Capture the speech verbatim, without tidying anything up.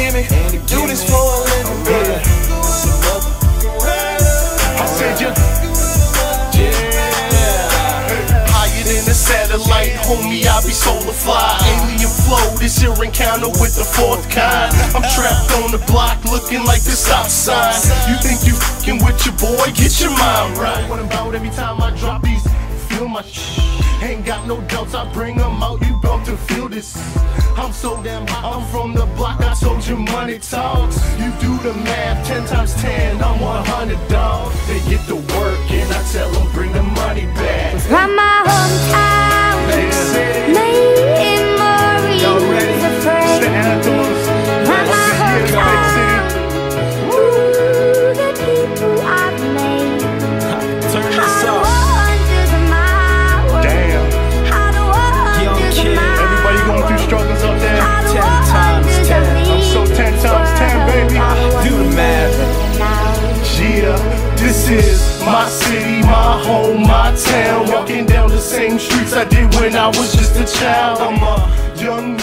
gimmick. Do this for a living, baby. I said you, yeah. Higher than a satellite, homie, I be solar fly. Alien flow, this here encounter with the fourth kind. I'm trapped on the block, looking like the stop sign. You think you fucking with your boy? Get your mind right. What about every time I drop these? Feel my shit. Ain't got no doubts, I bring them out, you bout to feel this. I'm so damn hot, I'm from the block, I told you money talks. You do the math, ten times ten, I'm one hundred dogs. They get to work and I tell them bring the money back. From my hometown, me and Maurice are friends. From my hometown, ooh, the people I've made. Turn this up. My city, my home, my town. Walking down the same streets I did when I was just a child. I'm a young man.